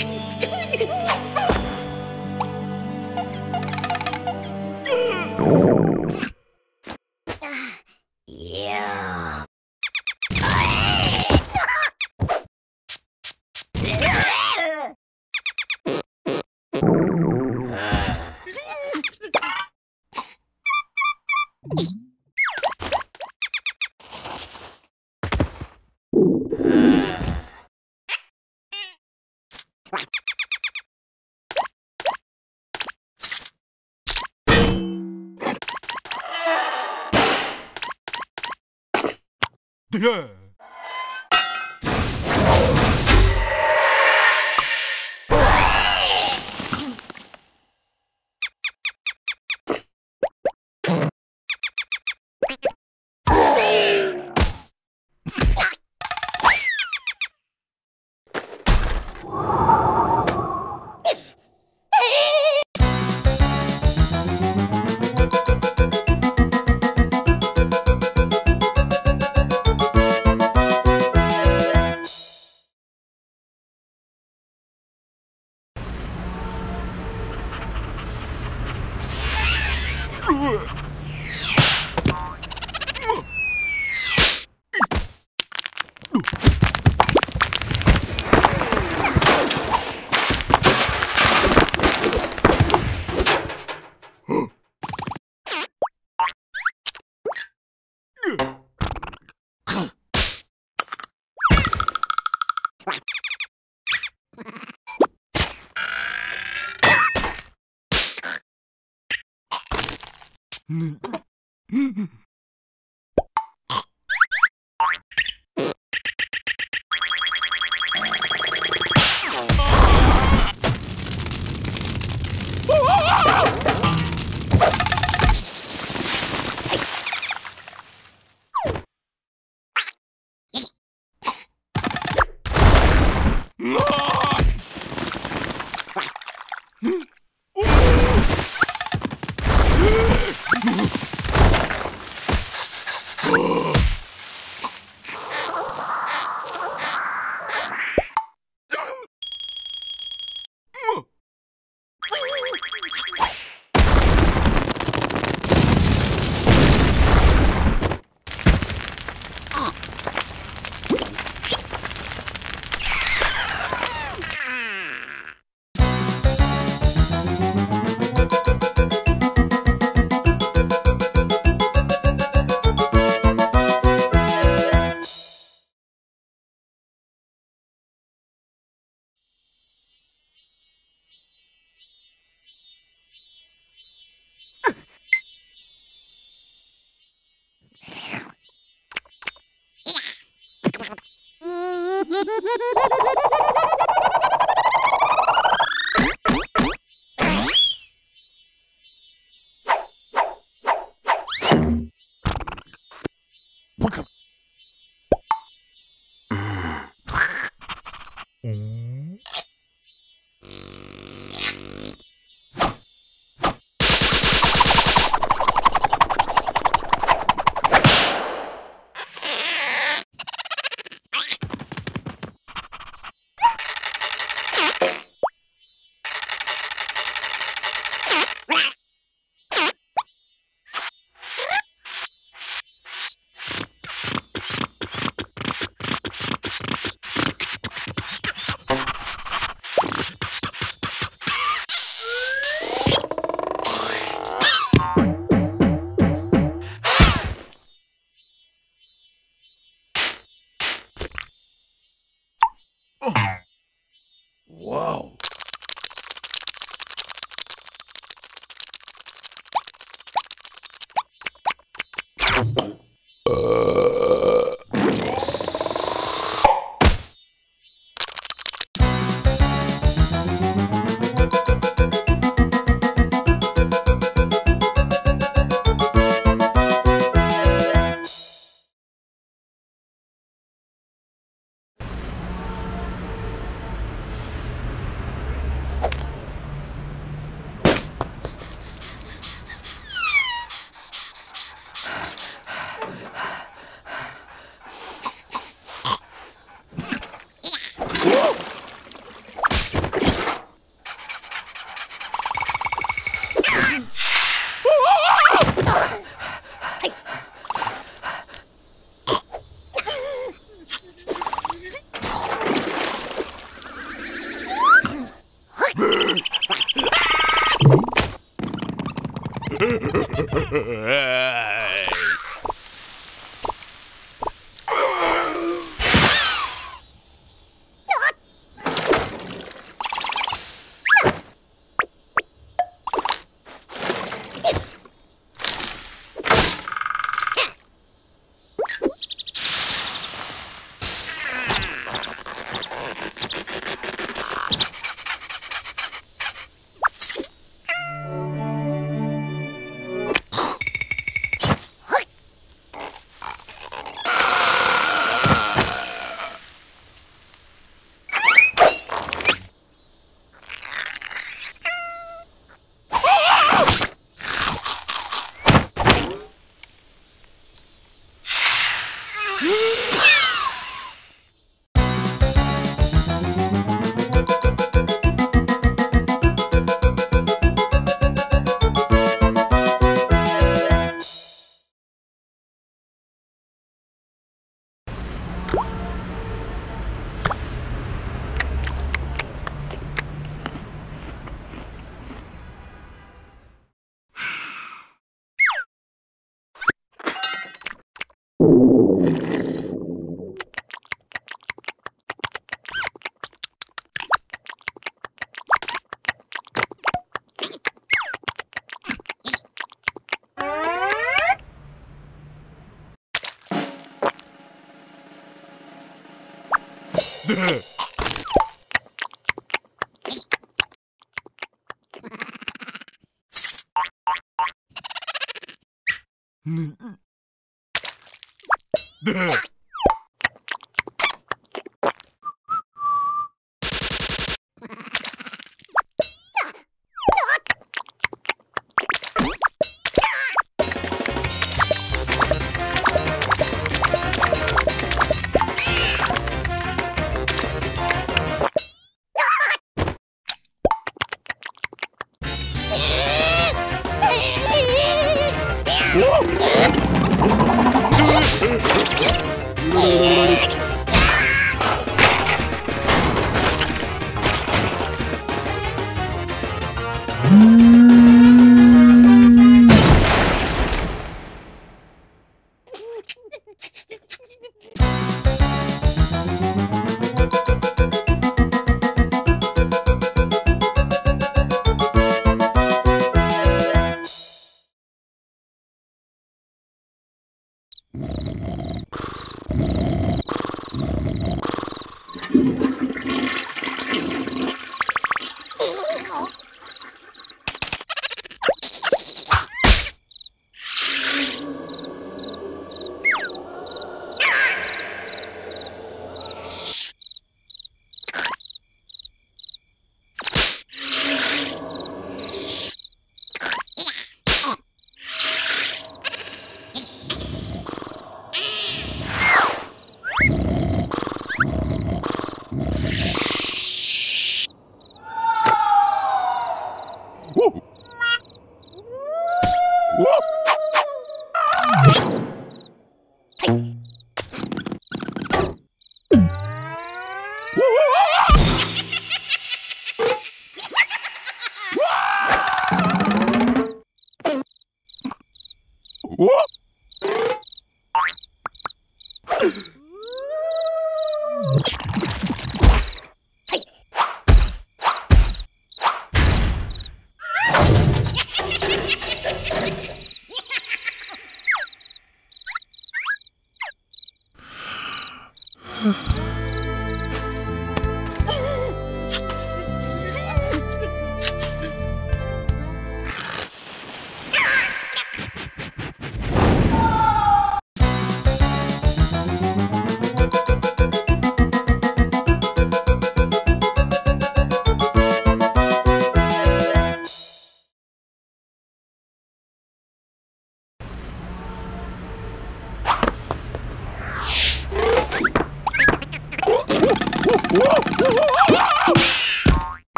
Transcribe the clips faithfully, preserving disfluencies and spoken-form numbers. Yeah.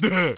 Duh!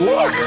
Look! You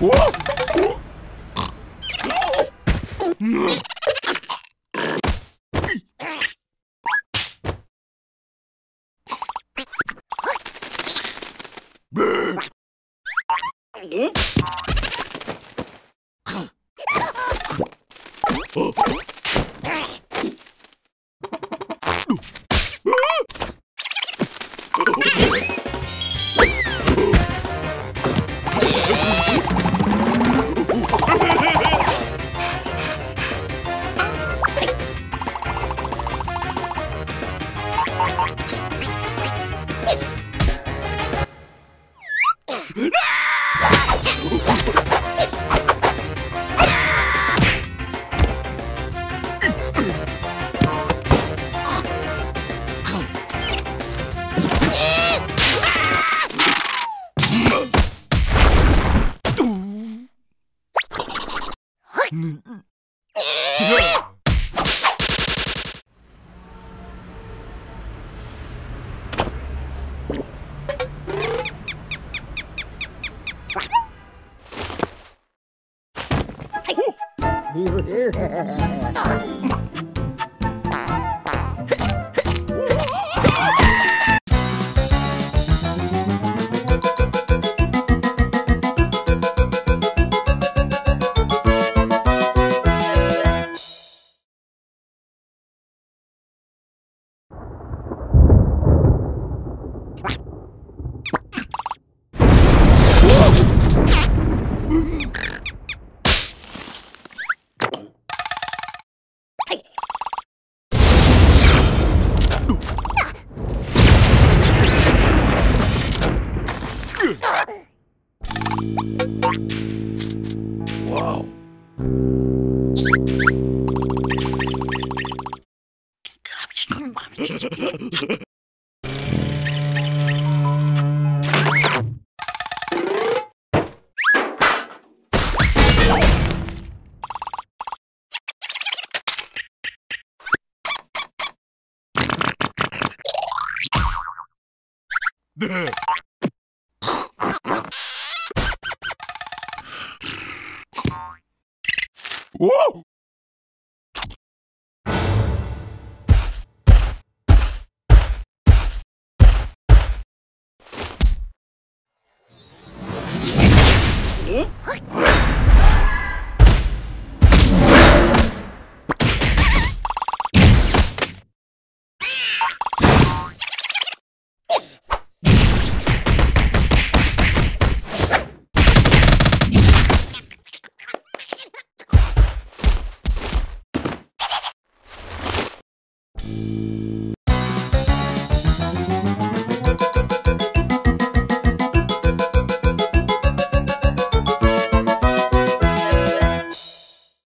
Whoa!